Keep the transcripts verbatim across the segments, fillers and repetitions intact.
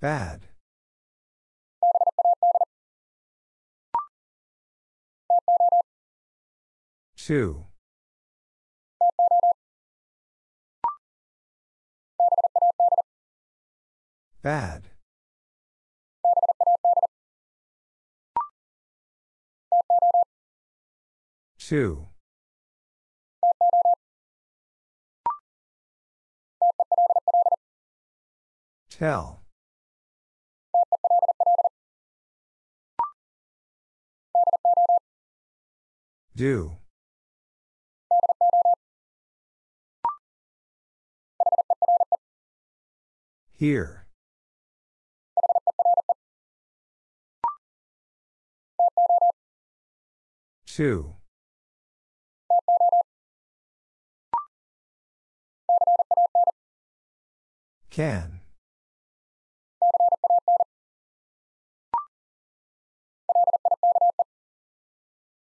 Bad. Two. Bad. Two. Tell. Do. Here. Two. Can.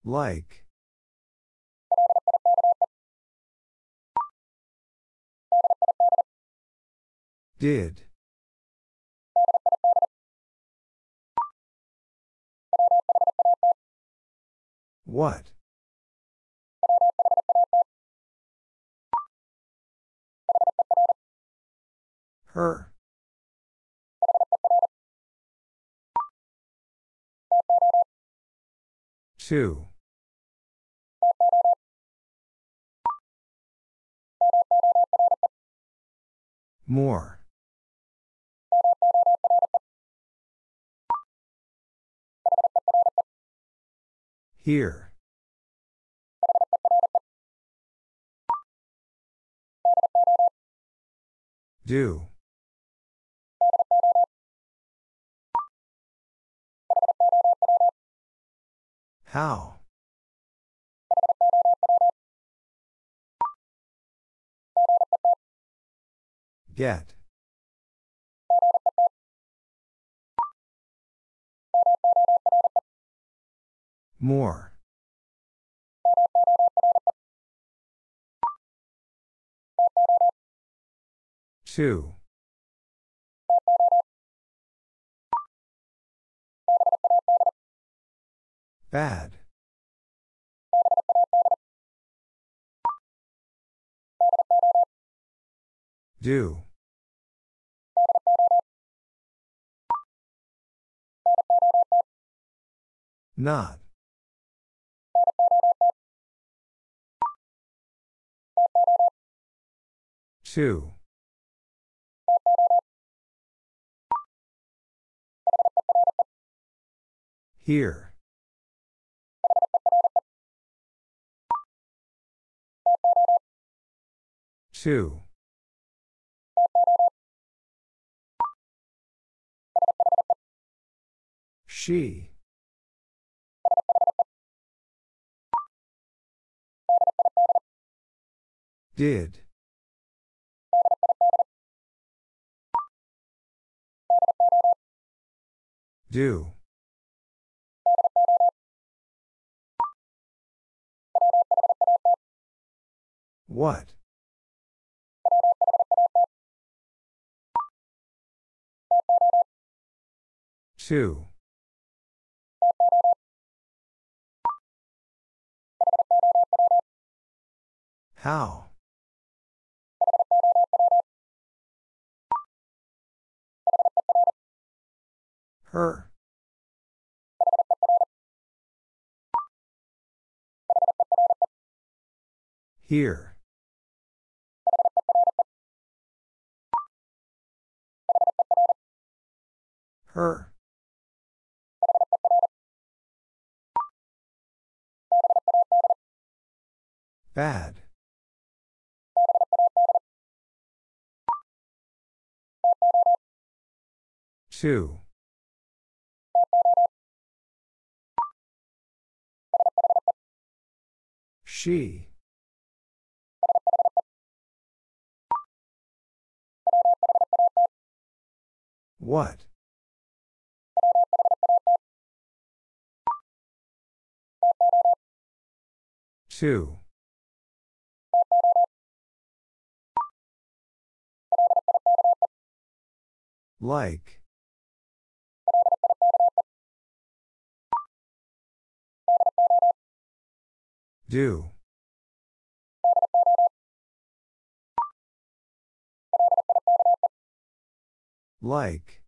Like. Did. What? Her. Two. More. Here. Do. How. Get. More. Two. Bad. Do. Not. Two. Here. Two. She. Did. Do. What? Two. How? Her. Here. Her. Bad. Two. She. What? Two. Like. Do. Like.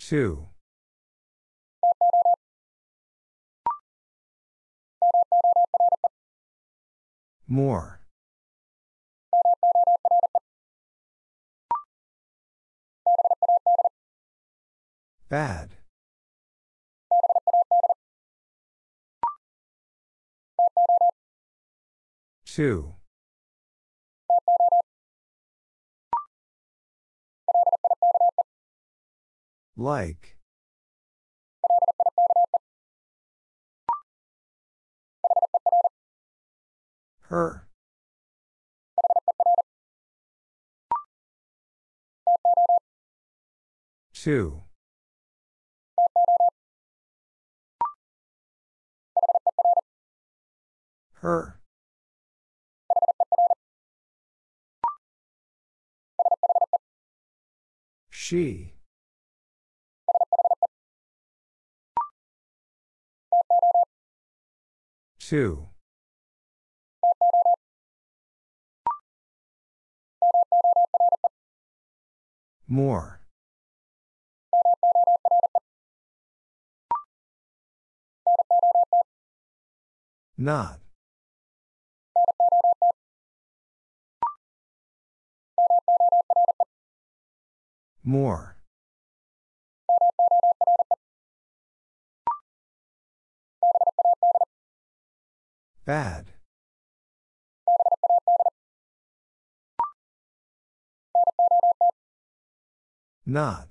Two. More. Bad. Two. Like. Her. Two. Her. She. Two. More. Not. More. Bad. Not.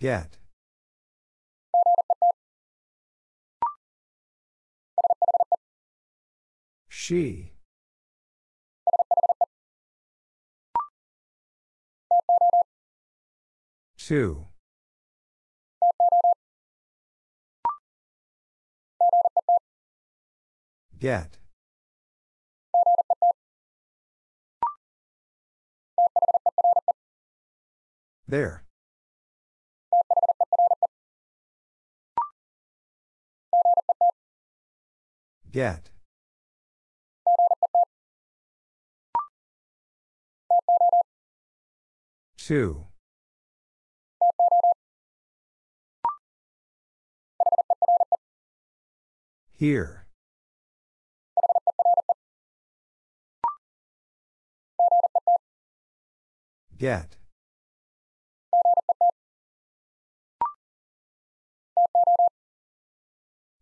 Get. She. Two. Get. There. Get. Two. Here. Get.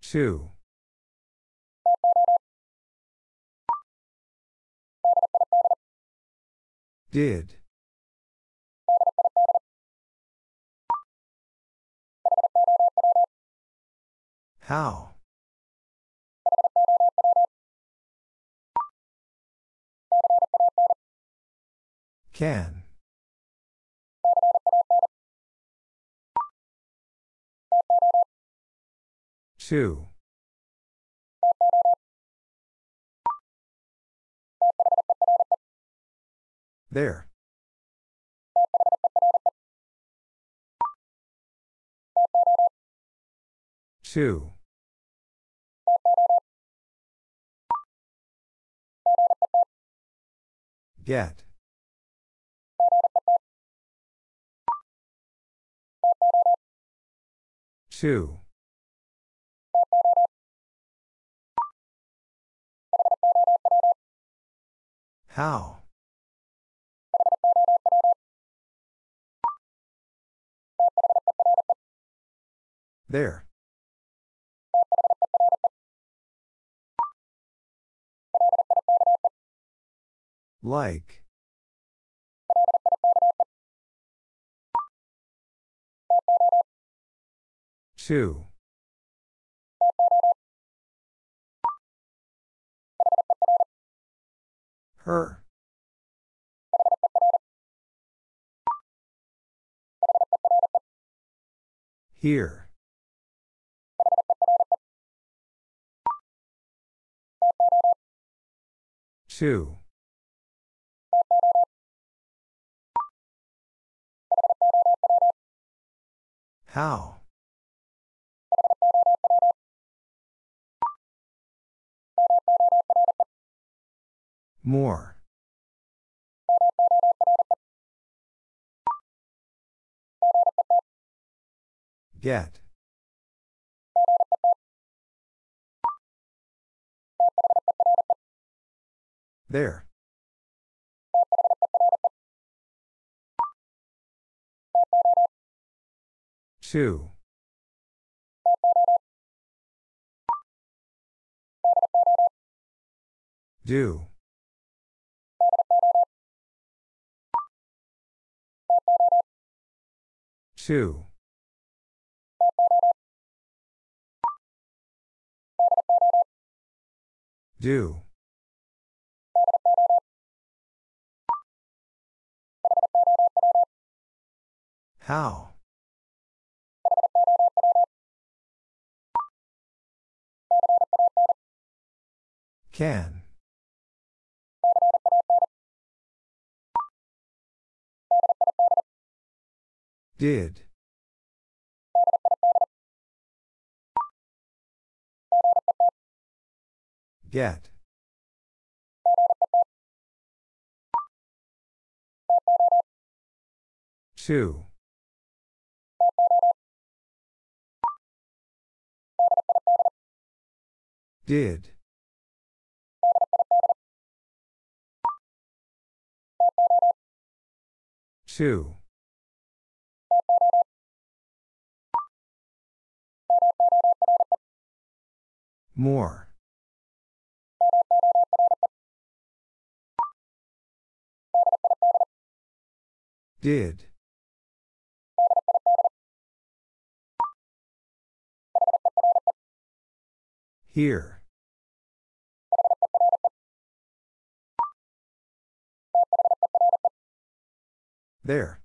Two. Did. How. Can. Two. There. Two. Get. Two. How. There. Like. Two. Her. Here. Two. How? More. Get. There. Two. Do. Two. Do. How? Can. Did. Get. Two. Did. Two. More. Did. Here. There.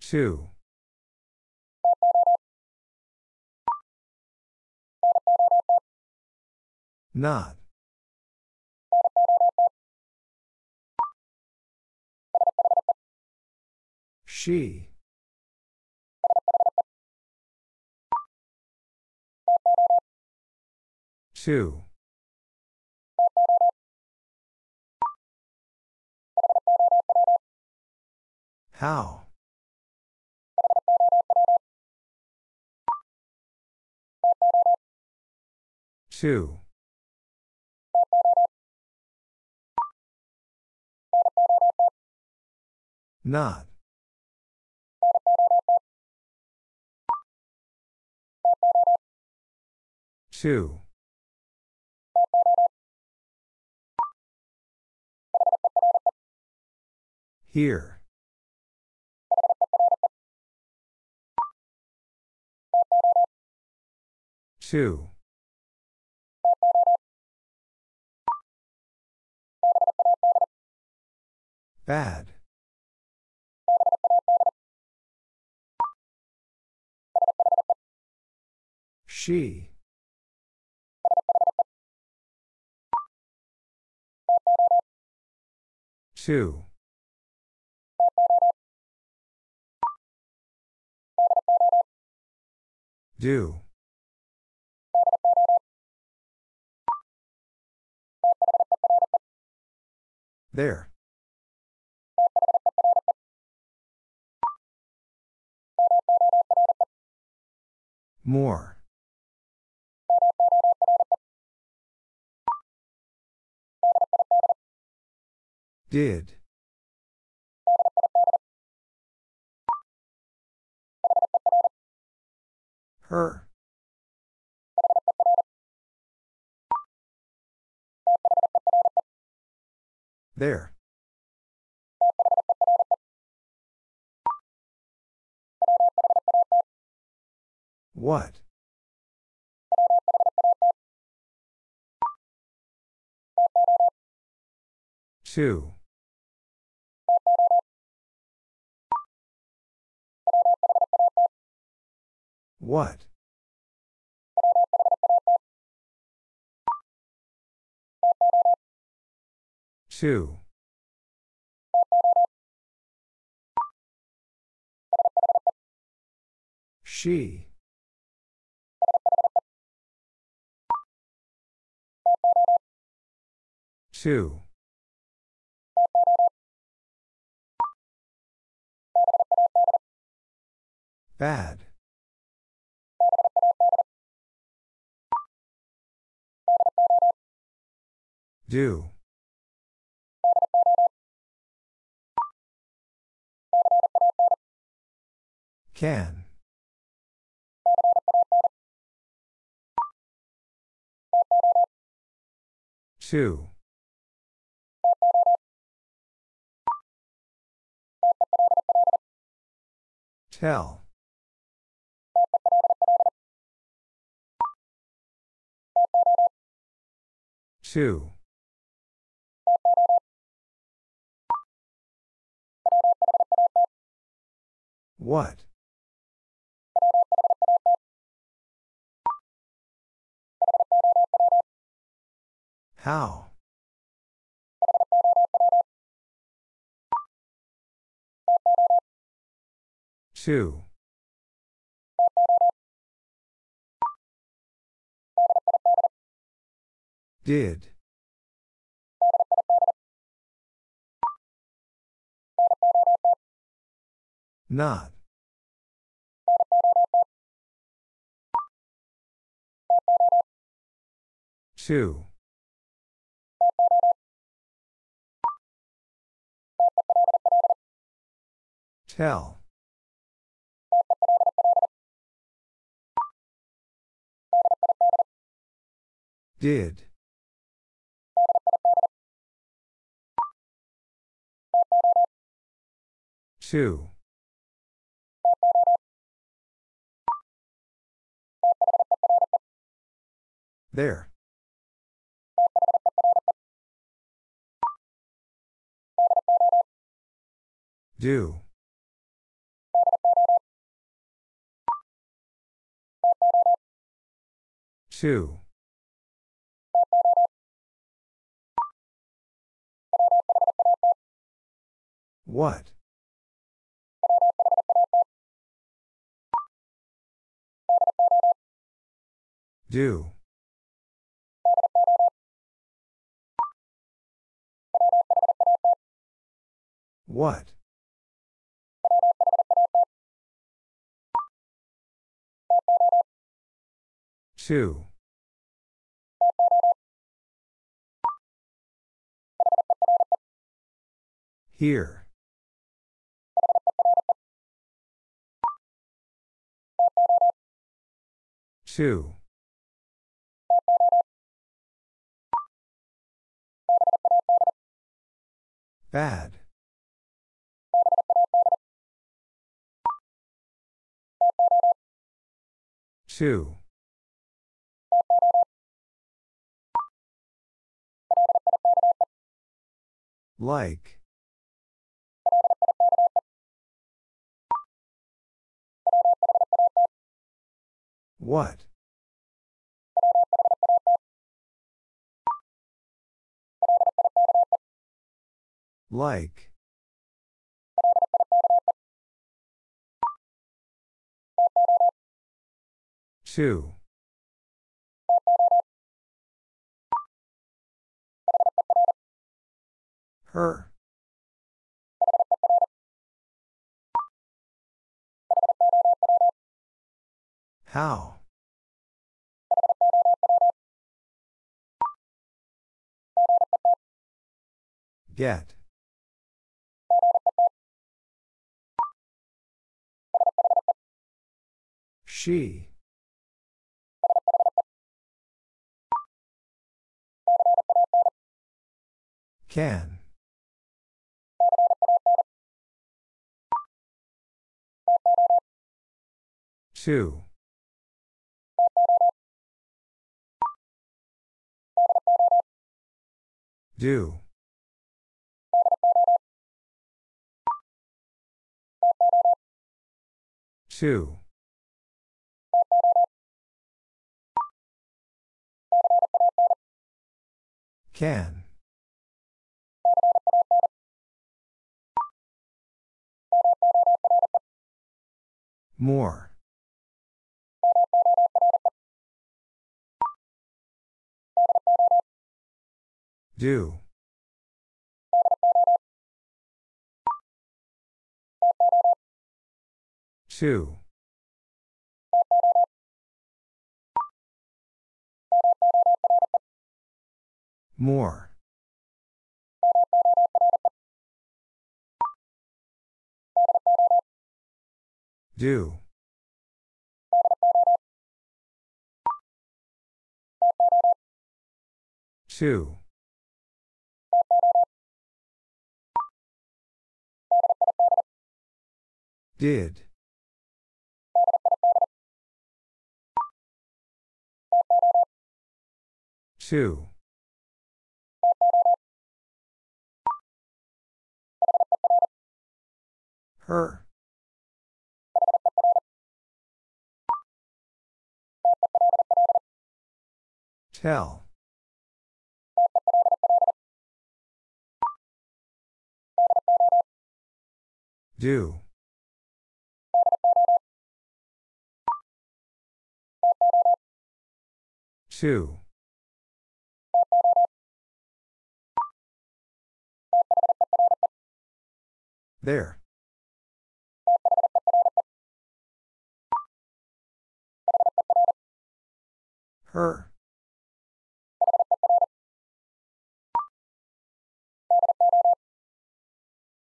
Two. Not. She. Two. How? Two. Not. Two. Here. Two. Bad. She. Two. Do. There. More. Did. Her. There. What? Two. What? Two. She. Two. Bad. Do. Can. Two. Tell. Two. What? How? Two. Did. Not. Two. Tell. Did. Two. There. Do. Two. What? Do. What? Two. Here. Two. Bad. Two. Like. What? Like. Two. Her. How? Get. She. Can. Two. Do. Two. Can. More. Do. Two. More. Do. Two. Did. Two. Her. Tell. Do. Two. There. Her.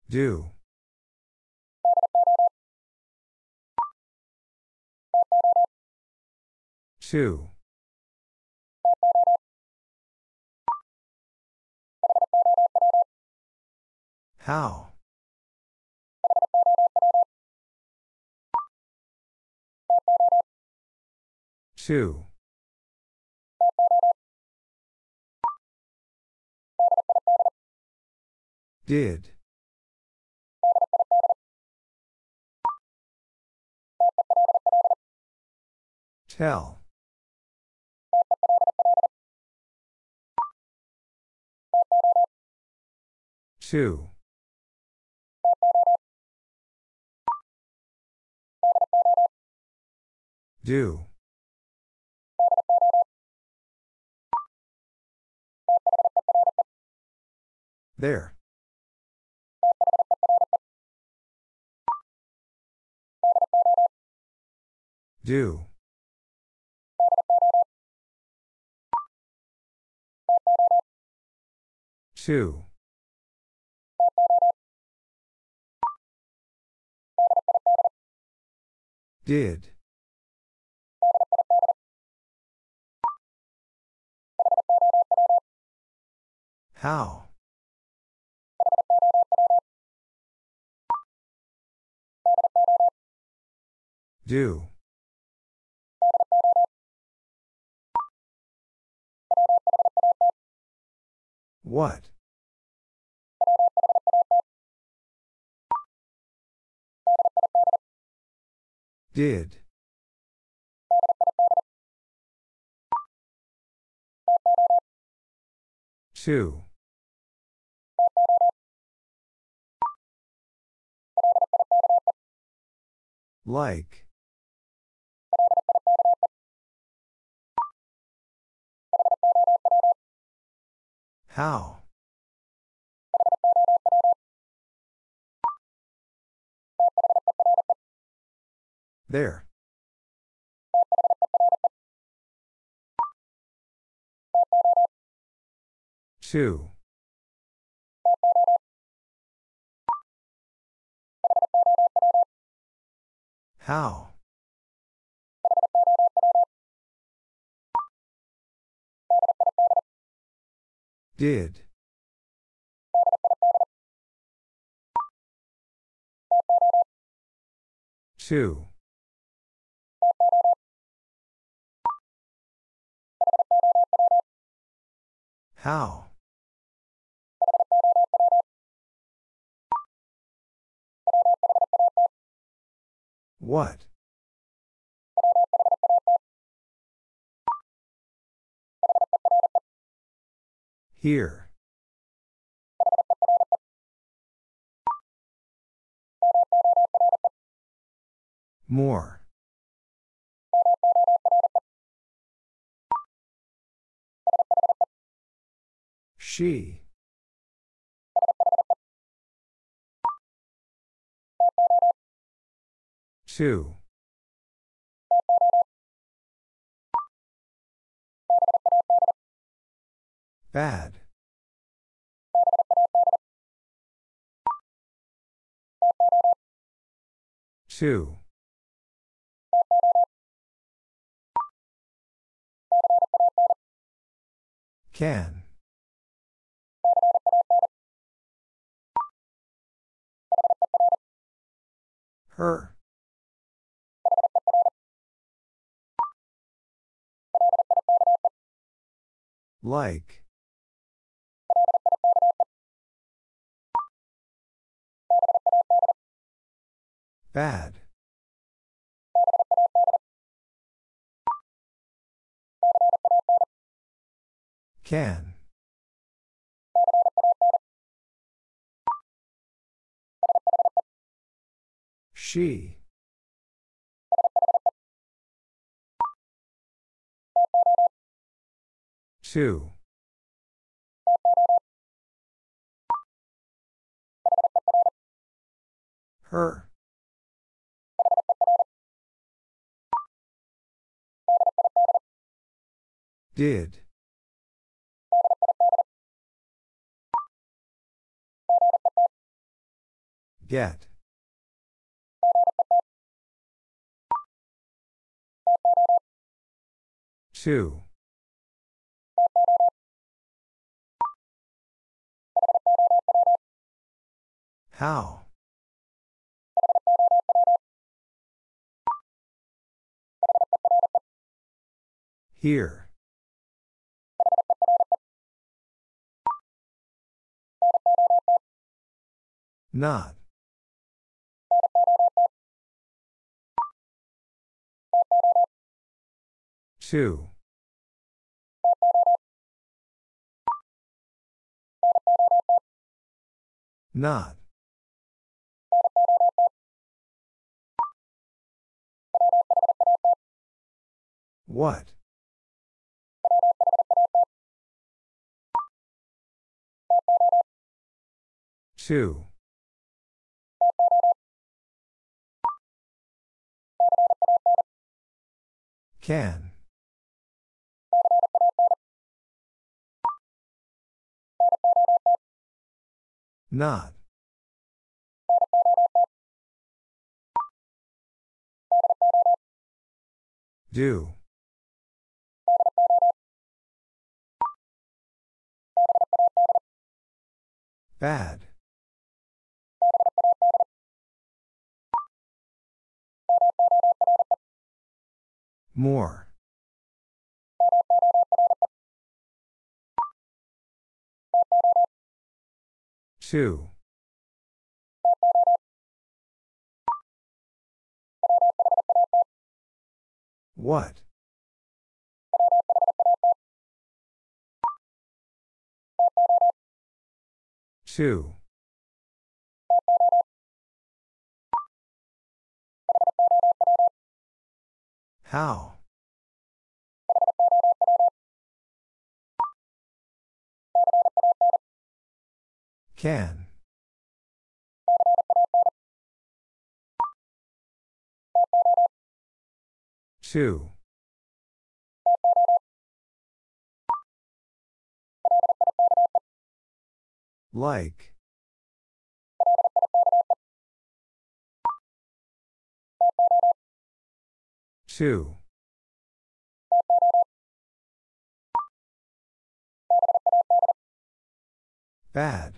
Do. Two. How. Two. Did. Tell. Two. Do. There. Do. Two. Did. How. Do. What. Did. Two. Like. How. There. Two. How. Did. Two. How. What. Here. More. She. Two. Bad. Two. Can. Her. Like. Bad. Can. She. Two. Her. Did. Get. Two. How. Here. Not. Two. Not. What? Two. Can. Not. Do. Bad. More. Two. What? Two. How? Can. Two. Like. Two. Bad.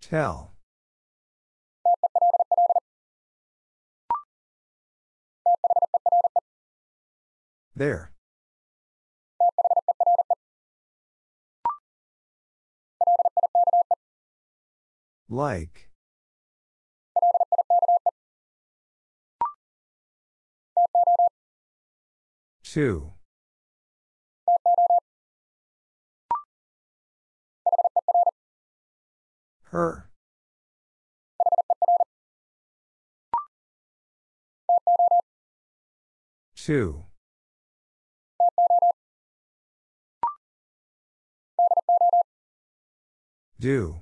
Tell. There. Like. Two. Her. Two. Do.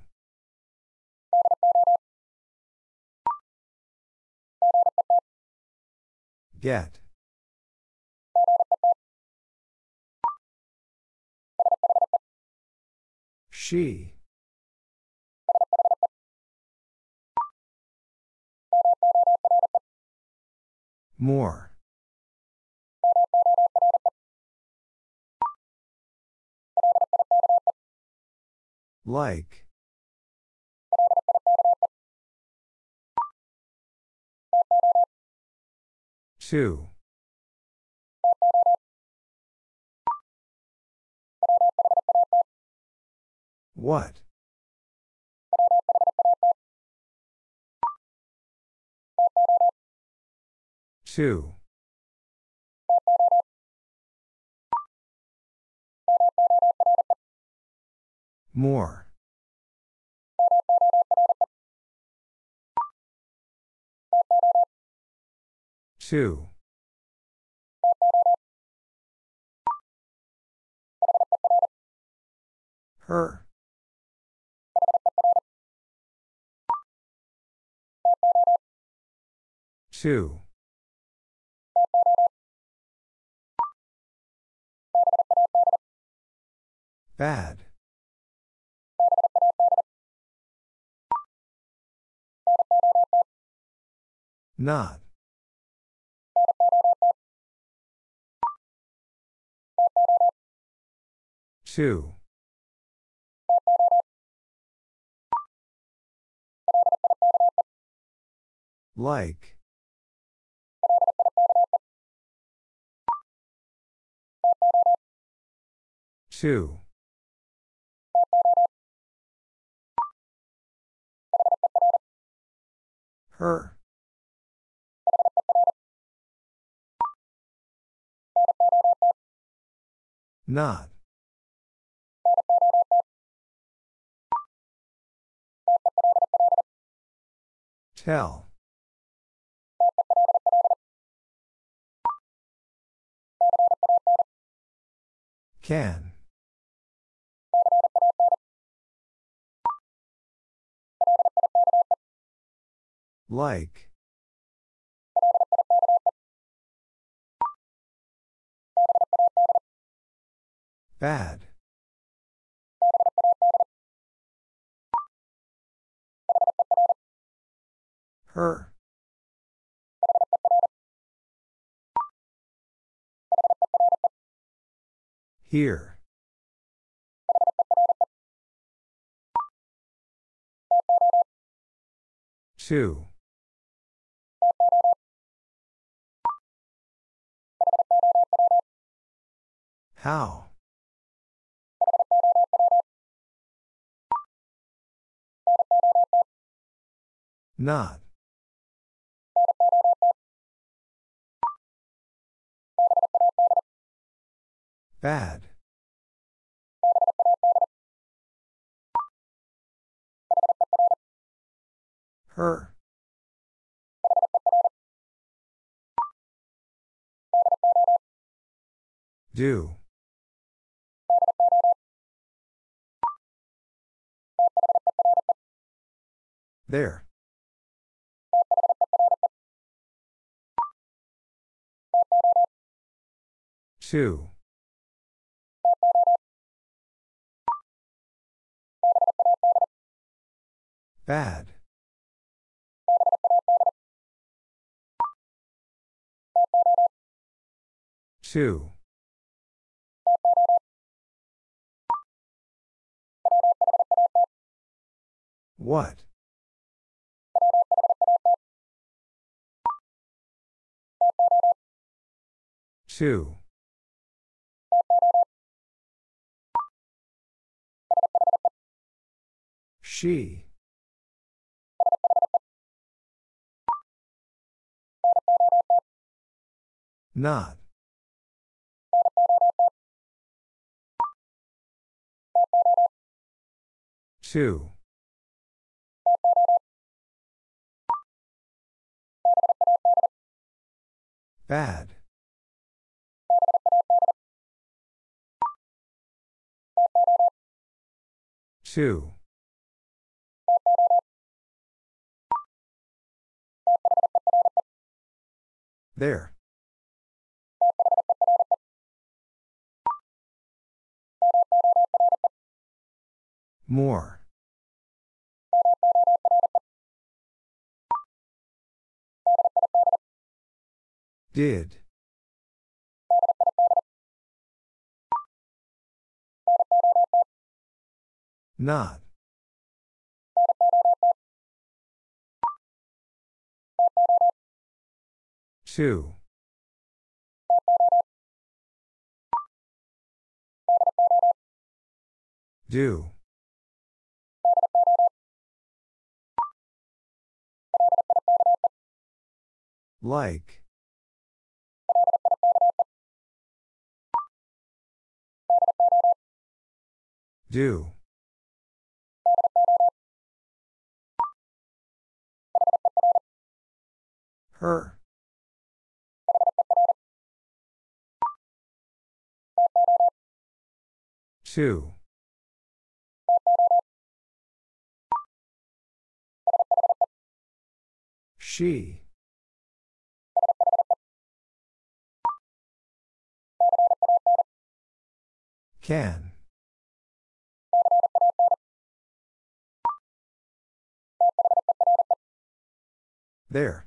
Get. She. More. Like. Two. What? Two. More. Two. Her. Two. Bad. Not. Two. Like. Two. Her. Not. Tell. Can. Like. Bad. Her. Here. Two. How. Not. Bad. Her. Do. There. Two. Bad. Two. What? Two. She. Not. Two. Bad. Two. There. More. Did. Not. Two. Do. Like. Do. Her. Two. She. Can. There.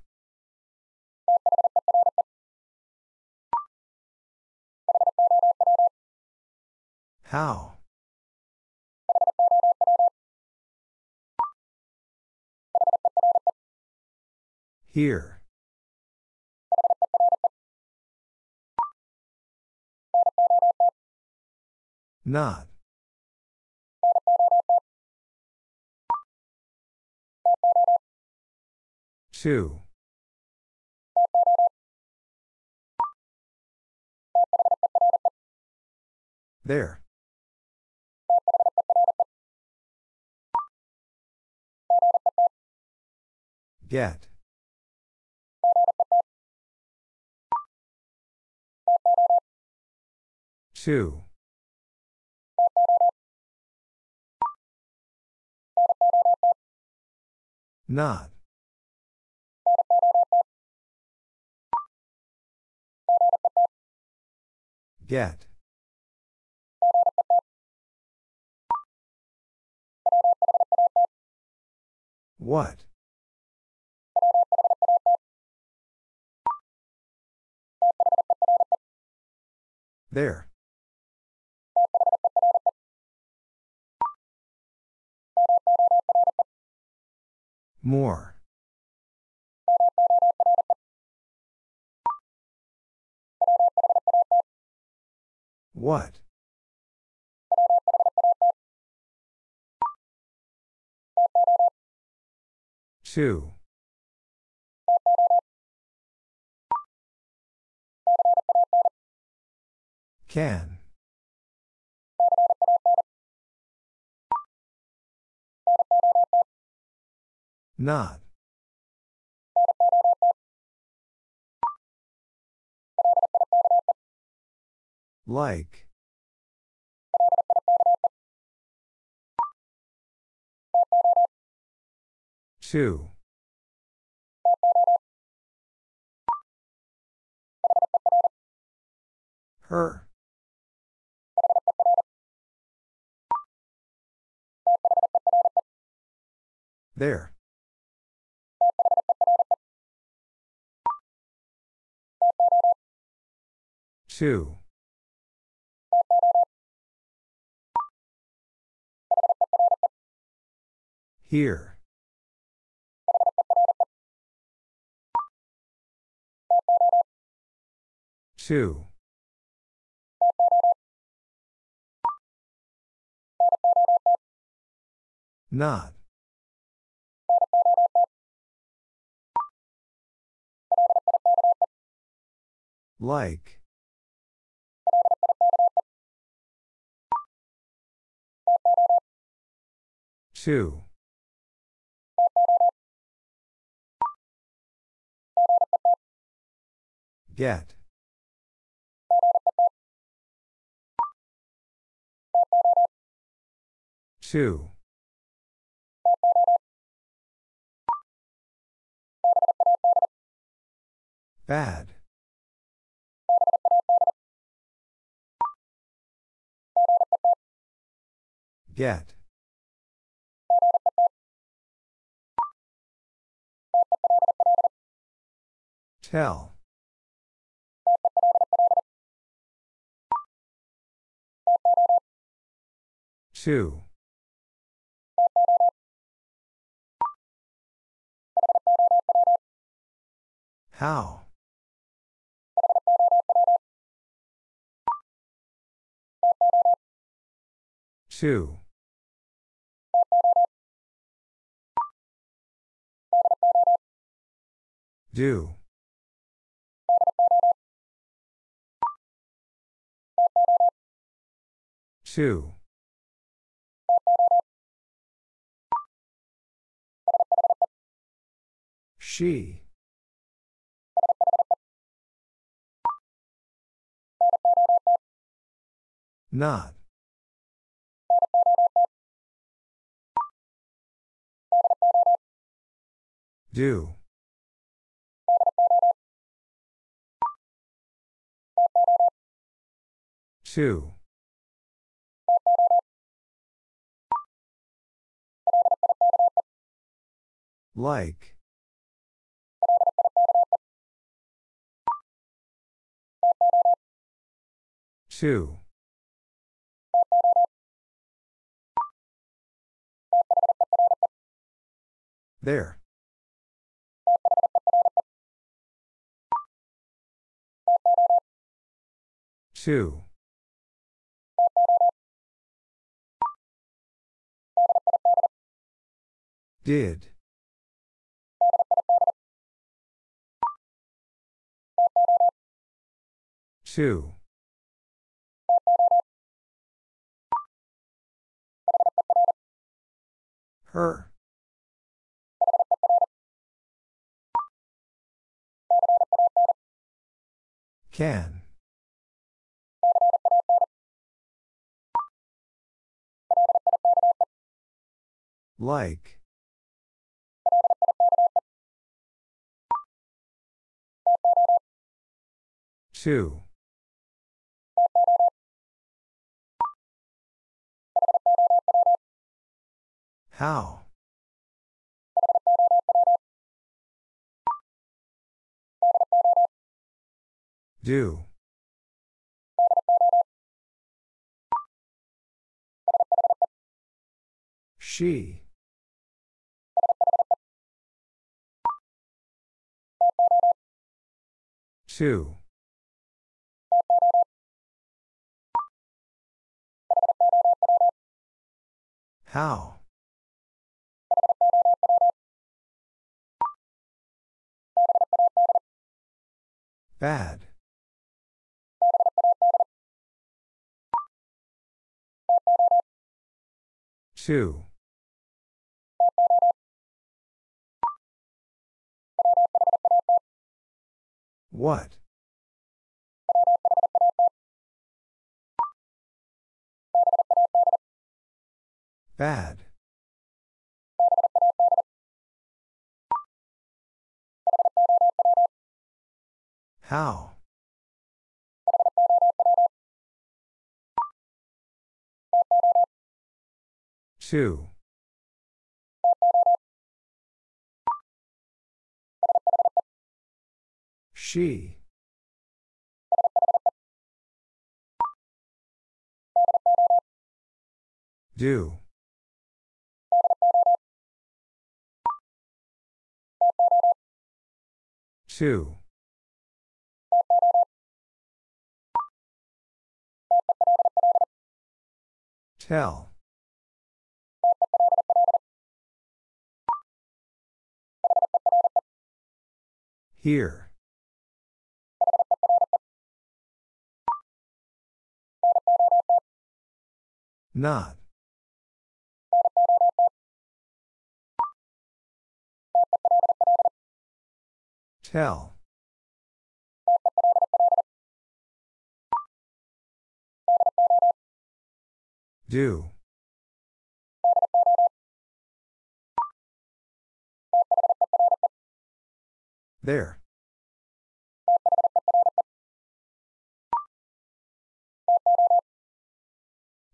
How. Here. Not. Two. There. Get. Two. Not. Get. What? There. More. What? Two. Can. Not. Like. Two. Her. There. Two. Here. Two. Not. Like. Two. Get. Two. Bad. Get. Tell. Two. How. Two. Do. Two. She. Not. Do. Two. Like. Two. There. Two. Did. Two. Her. Can. Like. Two. How. Do. She. Two. How. Bad. Two. What? Bad. How? Two. She. Do. Two. Tell. Here. Not. Tell. Do. There.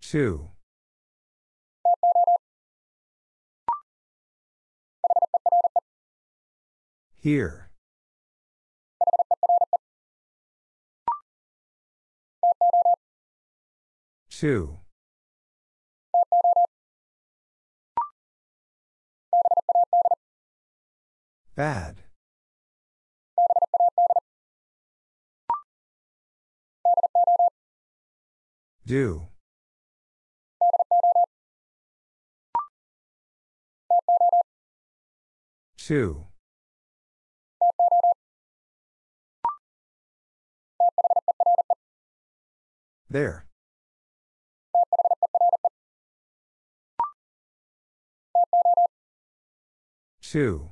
Two. Here. Two. Bad. Do. Two. There. Two.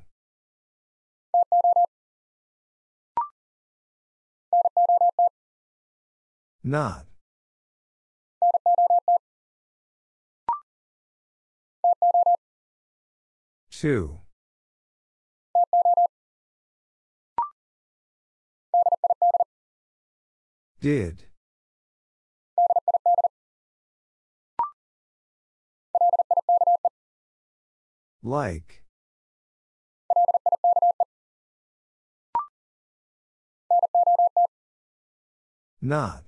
Not. Two. Did. Like. Not.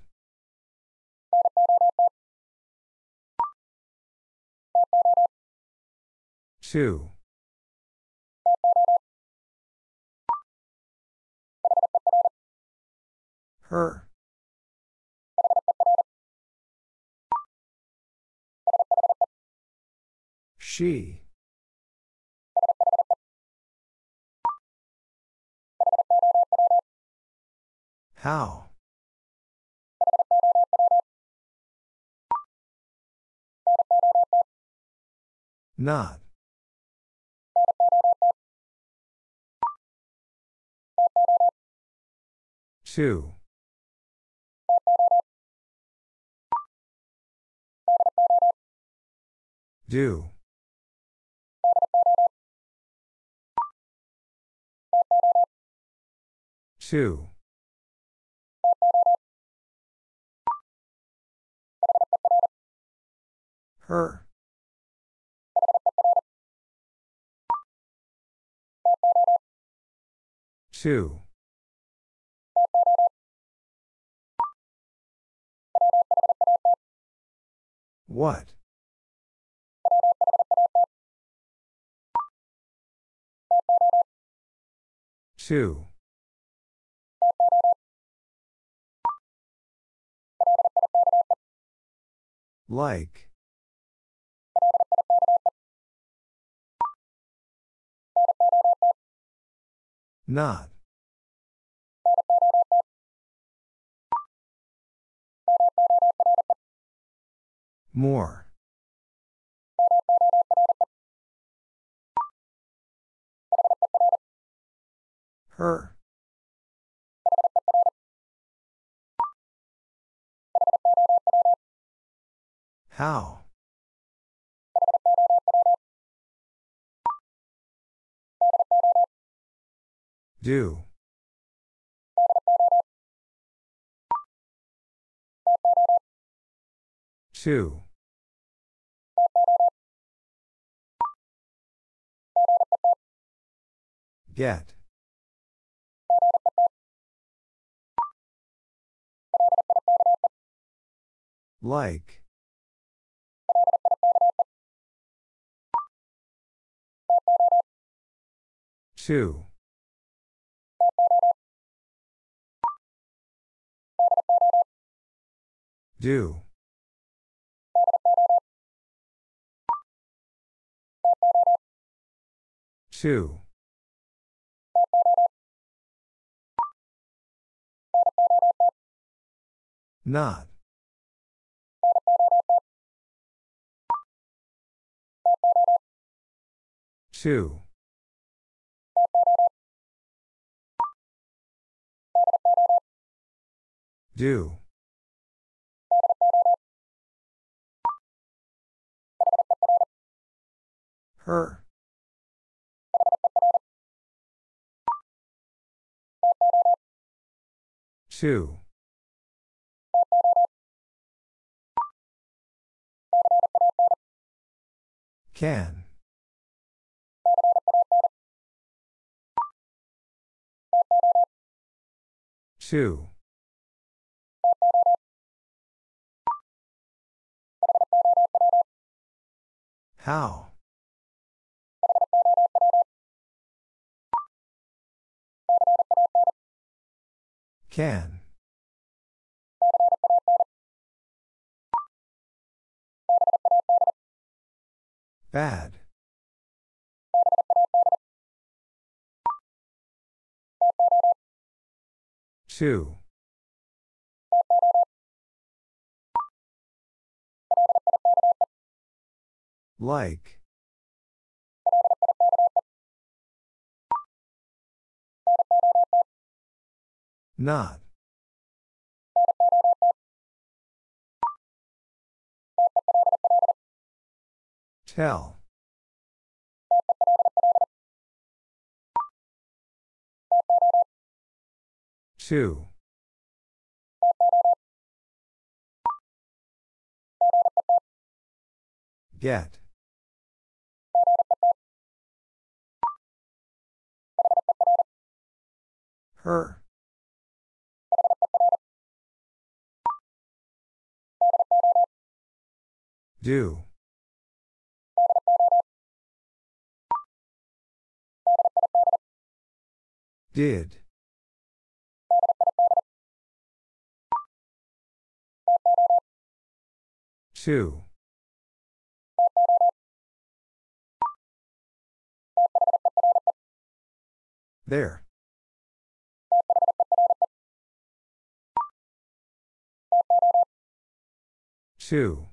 Two. Her. She. How. Not. Two. Do. Two. Her. Two. What? Two. Like. Not. More. Her. How. Do. Two. Get. Like. Two. Do. Two. Not. Two. Do. Her. Two. Can. Two. How. Can. Bad. Two. Like. Not. Tell. Two. Get. Her. Do. Did. Two. There. Two.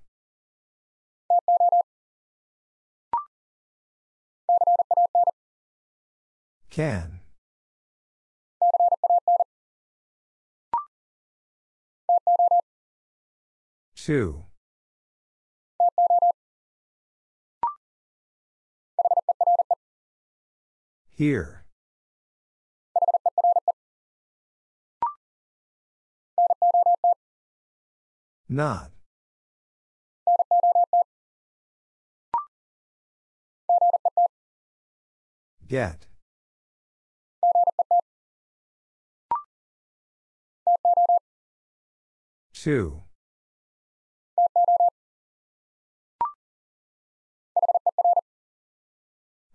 Can. Two. Here. Not. Get. Two.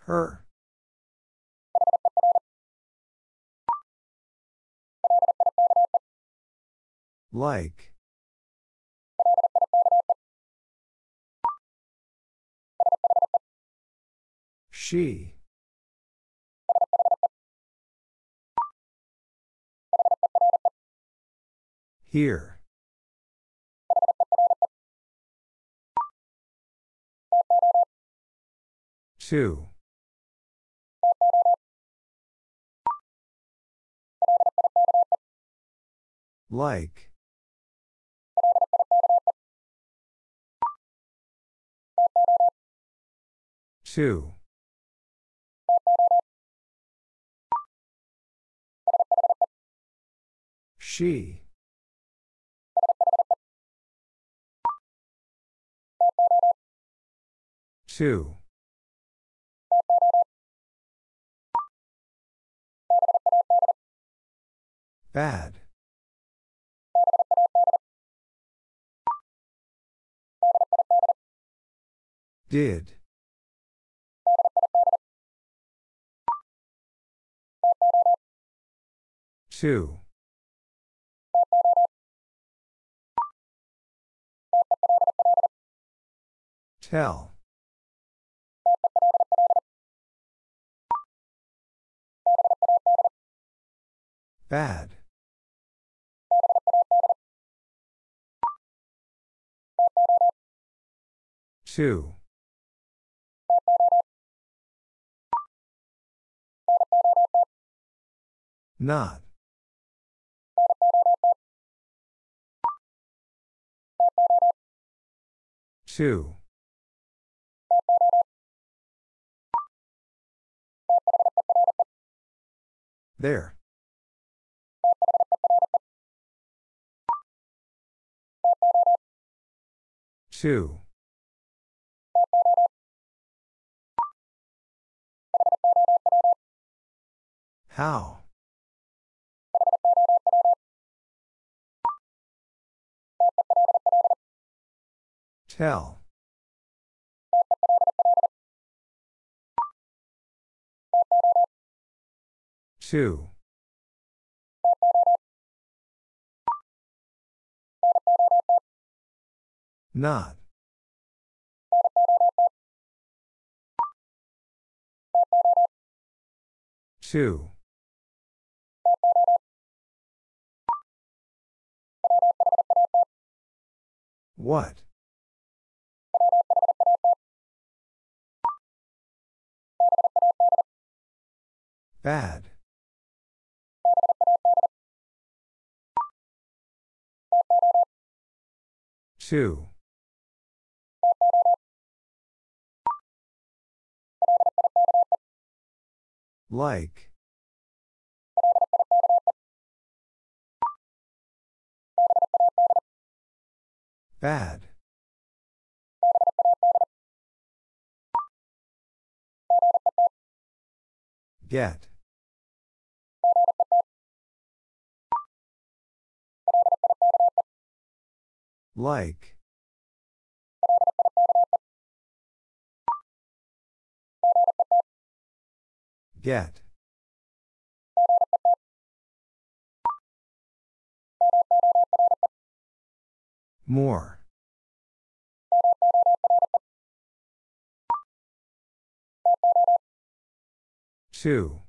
Her. Like. She. Here. Two. Like. Two. She. Two. Bad. Did. Two. Tell. Bad. Two. Not. Two. There. Two. How? Tell. Two. Not. Two. What? Bad. Two. Like. Bad. Get. Like. Get. More. Two.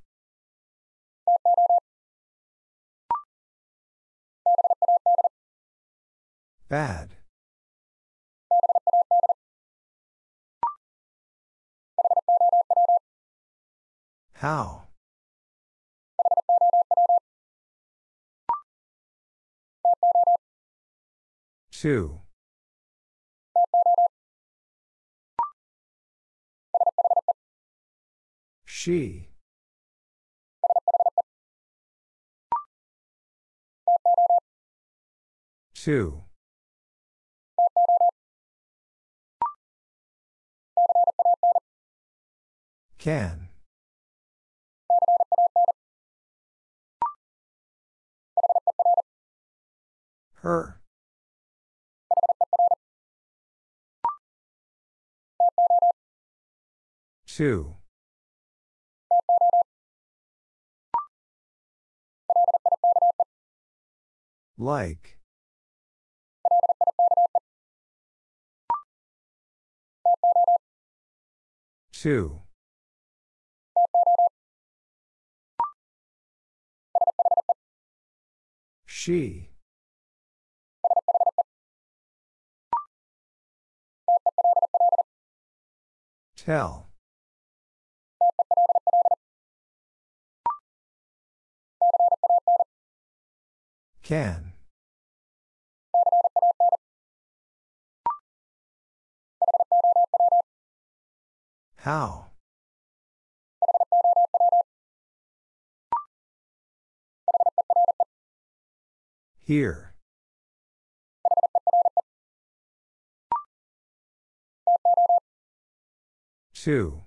Bad. How? Two. She. Two. Can. Her. Two. Like. Two. She. Tell. Can. How? Here. Two.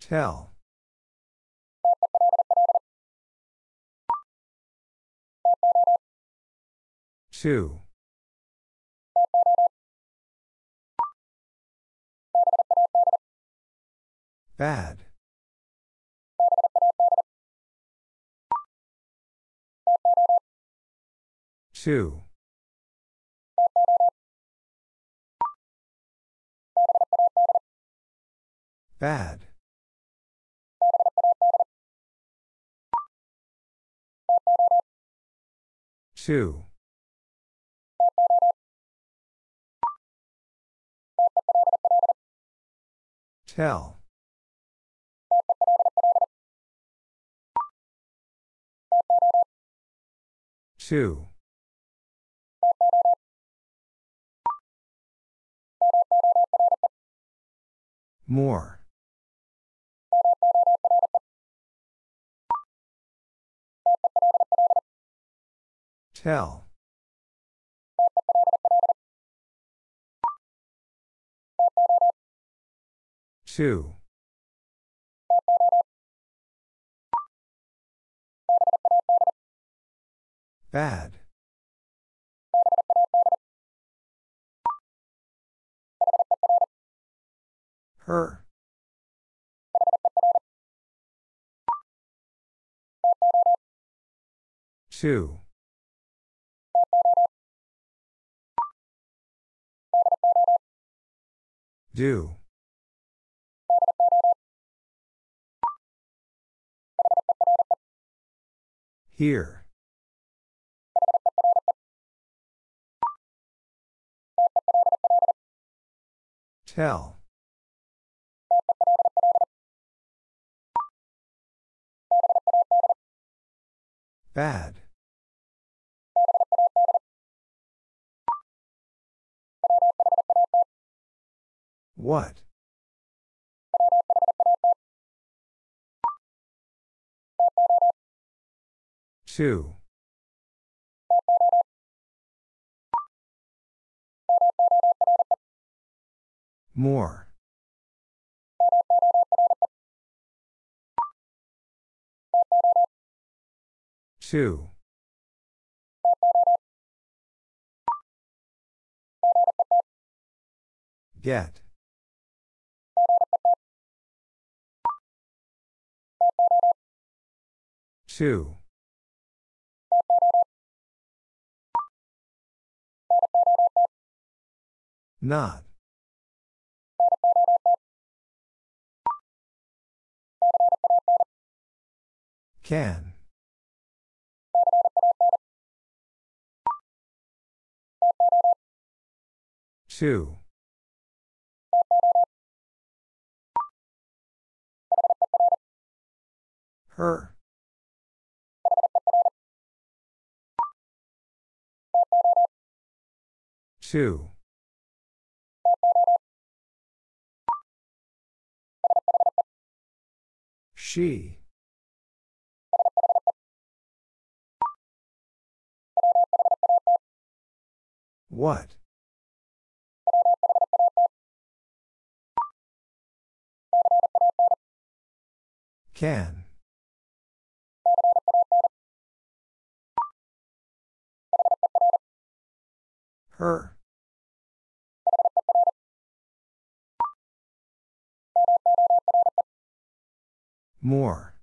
Tell. Two. Bad. Two. Bad. Two. Tell. Two. More. Tell. Two. Bad. Her. Two. Do. Here. Tell. Bad. What? Two. More. Two. Get. Two. Not. Can. Two. Her. Two. She. What? Can. Her. More.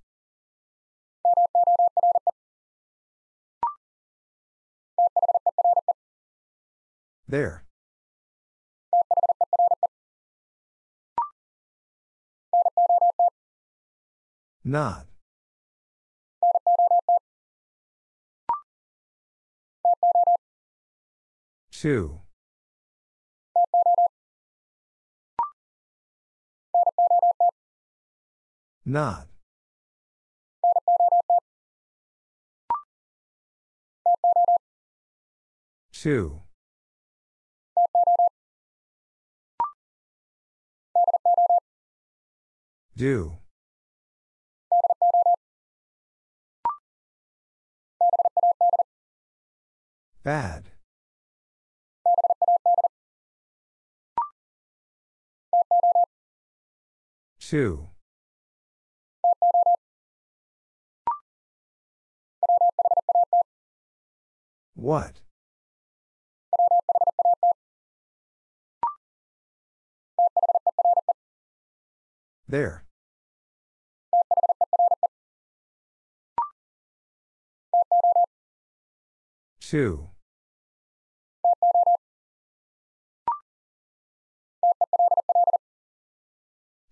There. Not. Two. Not. Two. Do. Bad. Two. What? There. Two.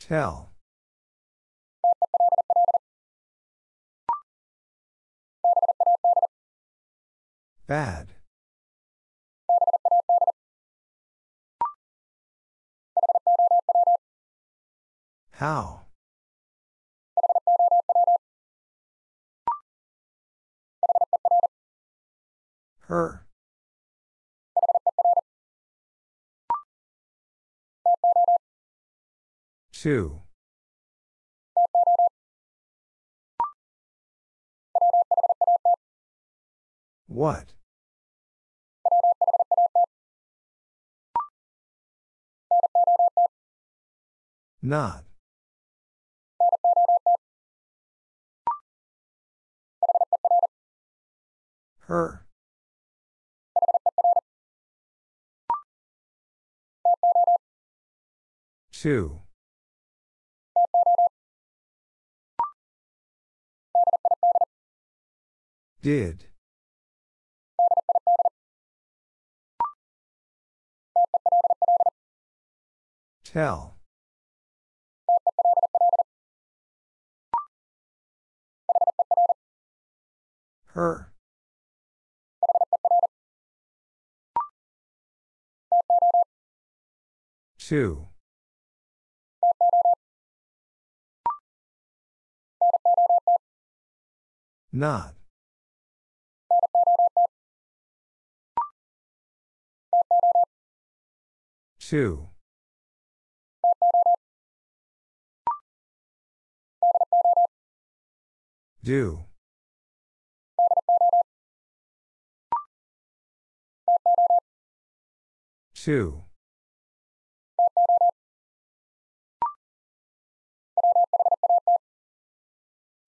Tell. Bad. How? Her. Two. What? Not. Her. Two. Did. Tell. Her. Two. Not. Two. Do. Two.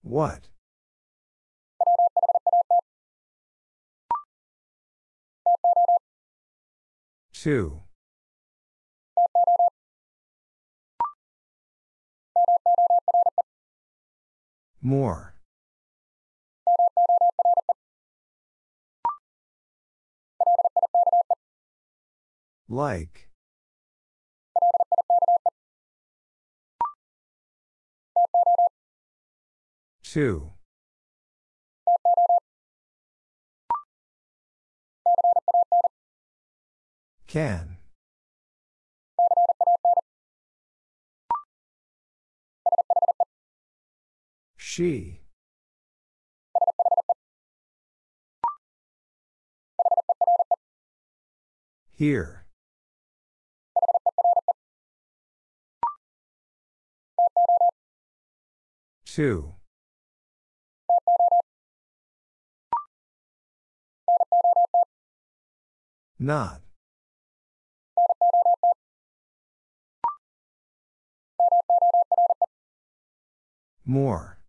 What? Two. More. Like. Two. Can. She. Here. Two. Not. More.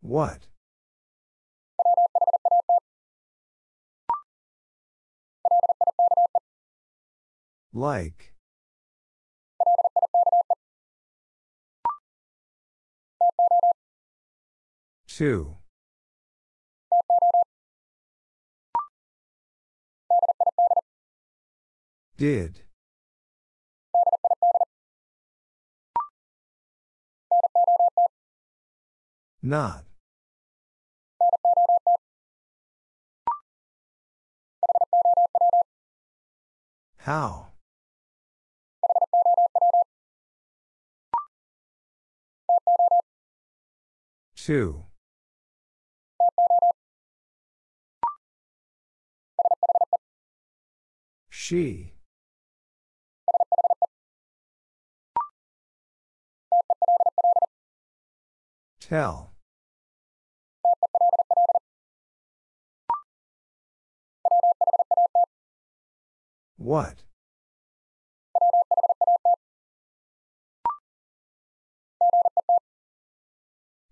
What? Like. Two. Did. Not. How? Two. She. Tell. What?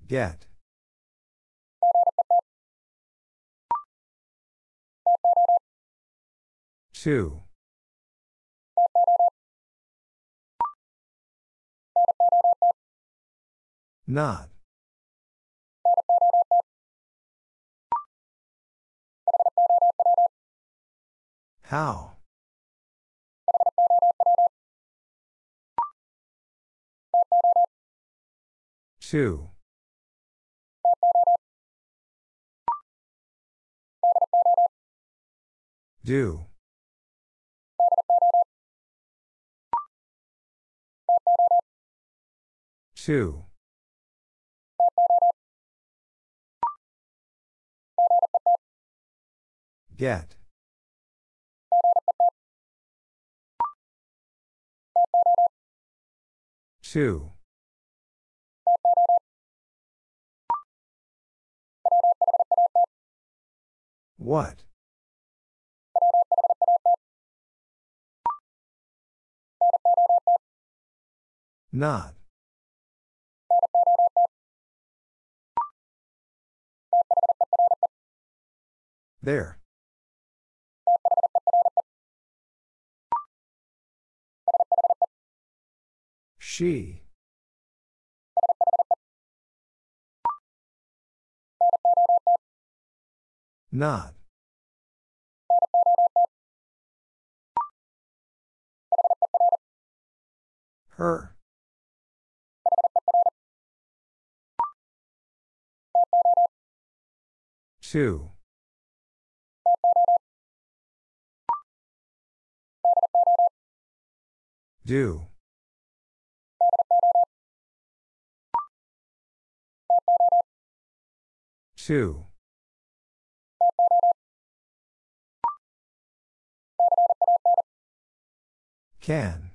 Get. Two. Not. How? Two. Do. Two. Get. Two. What? Not. There. She. Not. Her. Two. Do. Two. Can.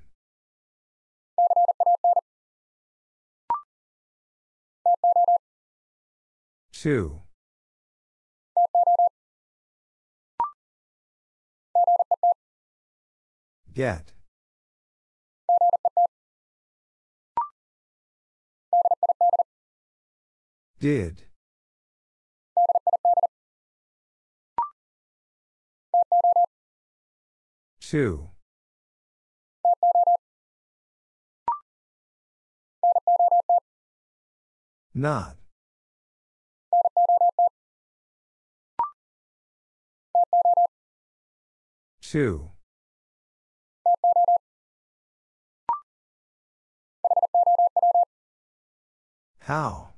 Two. Get. Did. Two. Not. Two. How.